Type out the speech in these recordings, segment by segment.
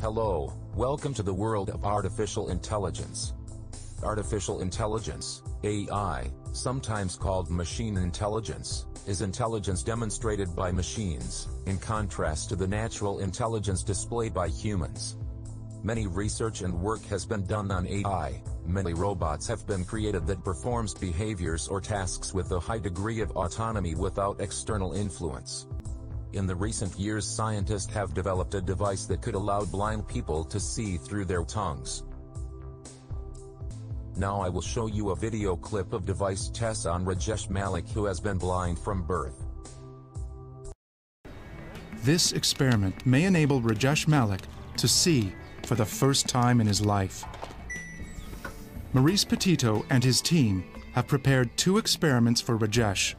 Hello, welcome to the world of artificial intelligence. Artificial intelligence, AI, sometimes called machine intelligence, is intelligence demonstrated by machines, in contrast to the natural intelligence displayed by humans. Many research and work has been done on AI, many robots have been created that performs behaviors or tasks with a high degree of autonomy without external influence. In the recent years, scientists have developed a device that could allow blind people to see through their tongues. Now I will show you a video clip of device tests on Rajesh Malik, who has been blind from birth. This experiment may enable Rajesh Malik to see for the first time in his life. Maurice Petito and his team have prepared two experiments for Rajesh.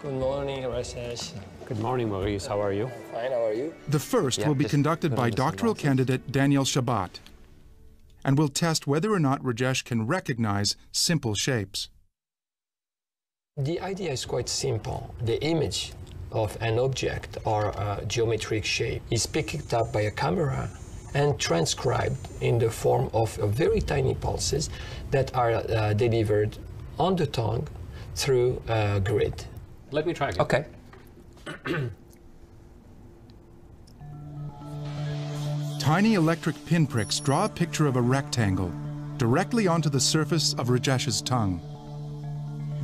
Good morning, Rajesh. Good morning, Maurice. How are you? Fine, how are you? The first will be conducted by doctoral candidate Daniel Shabbat, and will test whether or not Rajesh can recognize simple shapes. The idea is quite simple. The image of an object or a geometric shape is picked up by a camera and transcribed in the form of very tiny pulses that are delivered on the tongue through a grid. Let me try again. Okay. Tiny electric pinpricks draw a picture of a rectangle directly onto the surface of Rajesh's tongue.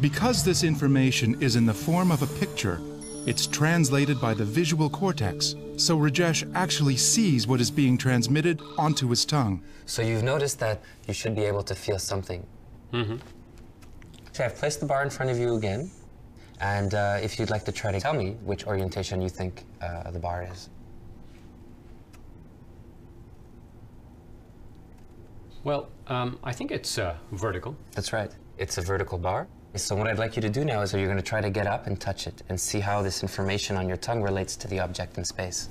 Because this information is in the form of a picture, it's translated by the visual cortex, so Rajesh actually sees what is being transmitted onto his tongue. So you've noticed that you should be able to feel something. Mm-hmm. So I've placed the bar in front of you again. And if you'd like to try to tell me which orientation you think the bar is. Well, I think it's vertical. That's right. It's a vertical bar. So what I'd like you to do now is you're going to try to get up and touch it and see how this information on your tongue relates to the object in space.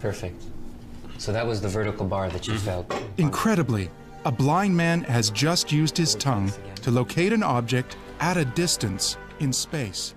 Perfect. So that was the vertical bar that you felt. Incredibly, a blind man has just used his tongue to locate an object at a distance in space.